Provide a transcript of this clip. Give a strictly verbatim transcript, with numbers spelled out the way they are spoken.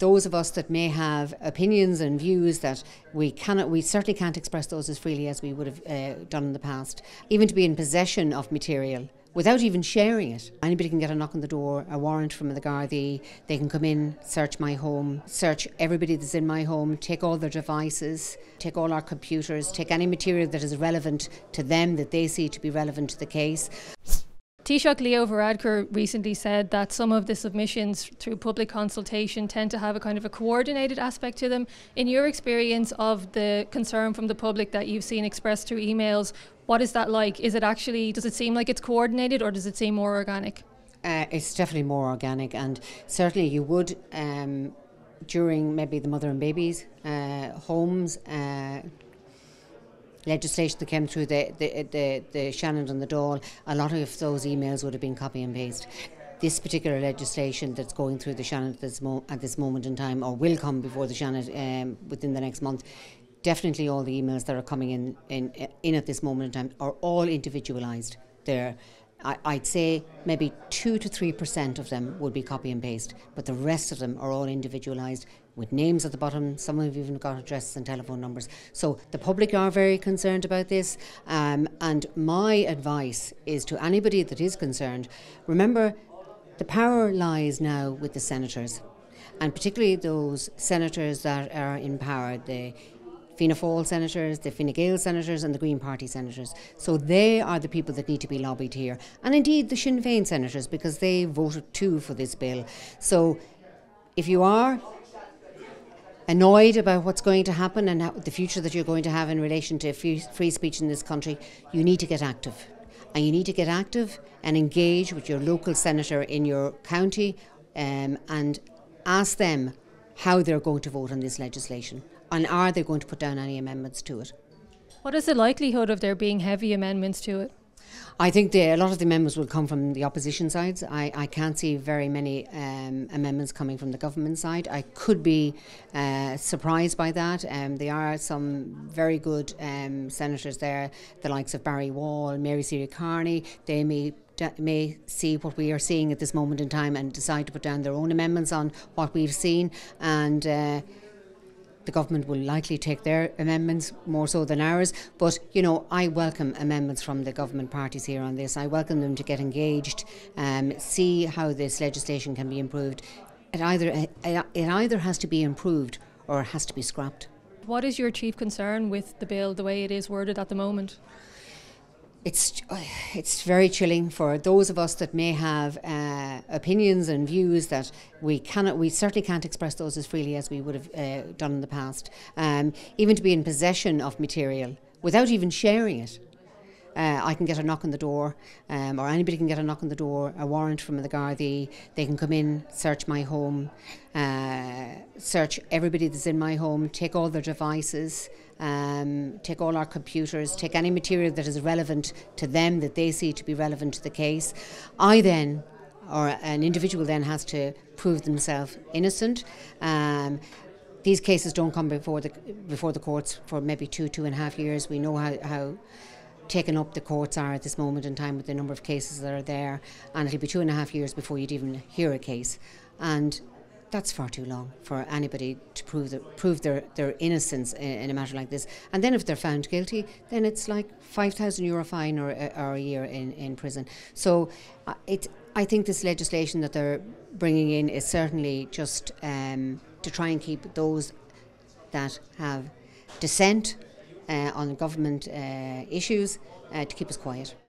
Those of us that may have opinions and views that we cannot, we certainly can't express those as freely as we would have uh, done in the past. Even to be in possession of material without even sharing it. Anybody can get a knock on the door, a warrant from the Gardaí, they can come in, search my home, search everybody that's in my home, take all their devices, take all our computers, take any material that is relevant to them, that they see to be relevant to the case. Taoiseach Leo Varadkar recently said that some of the submissions through public consultation tend to have a kind of a coordinated aspect to them. In your experience of the concern from the public that you've seen expressed through emails, what is that like? Is it actually, does it seem like it's coordinated or does it seem more organic? Uh, it's definitely more organic, and certainly you would, um, during maybe the mother and babies, uh, homes, uh, legislation that came through the, the, the, the Shannon and the Dáil, a lot of those emails would have been copy and paste. This particular legislation that's going through the Shannon at this, mo at this moment in time, or will come before the Shannon um, within the next month, definitely all the emails that are coming in, in, in at this moment in time are all individualised. They're, I, I'd say maybe two to three percent of them would be copy and paste, but the rest of them are all individualised, with names at the bottom. Some have even got addresses and telephone numbers. So the public are very concerned about this. Um, and my advice is to anybody that is concerned, remember the power lies now with the senators, and particularly those senators that are in power, the Fianna Fáil senators, the Fine Gael senators and the Green Party senators. So they are the people that need to be lobbied here. And indeed the Sinn Féin senators, because they voted too for this bill. So if you are annoyed about what's going to happen and the future that you're going to have in relation to free speech in this country, you need to get active. And you need to get active and engage with your local senator in your county um, and ask them how they're going to vote on this legislation, and are they going to put down any amendments to it. What is the likelihood of there being heavy amendments to it? I think the, a lot of the amendments will come from the opposition sides. I, I can't see very many um, amendments coming from the government side. I could be uh, surprised by that. Um, there are some very good um, senators there, the likes of Barry Wall, Mary Seery Kearney. They may, may see what we are seeing at this moment in time and decide to put down their own amendments on what we've seen, and uh, the government will likely take their amendments more so than ours. But, you know, I welcome amendments from the government parties here on this. I welcome them to get engaged, um, see how this legislation can be improved. It either, it either has to be improved or it has to be scrapped. What is your chief concern with the bill, the way it is worded at the moment? It's, it's very chilling for those of us that may have uh, opinions and views that we cannot, we certainly can't express those as freely as we would have uh, done in the past. Um, even to be in possession of material without even sharing it. Uh, I can get a knock on the door, um, or anybody can get a knock on the door, a warrant from the Gardaí, they can come in, search my home, uh, search everybody that's in my home, take all their devices, um, take all our computers, take any material that is relevant to them, that they see to be relevant to the case. I then, or an individual then, has to prove themselves innocent. Um, these cases don't come before the, before the courts for maybe two, two and a half years. We know how... how taken up the courts are at this moment in time with the number of cases that are there, and it'll be two and a half years before you'd even hear a case, and that's far too long for anybody to prove the, prove their, their innocence in, in a matter like this. And then if they're found guilty, then it's like five thousand euro fine or, or a year in, in prison. So uh, it, I think this legislation that they're bringing in is certainly just um, to try and keep those that have dissent Uh, on government uh, issues uh, to keep us quiet.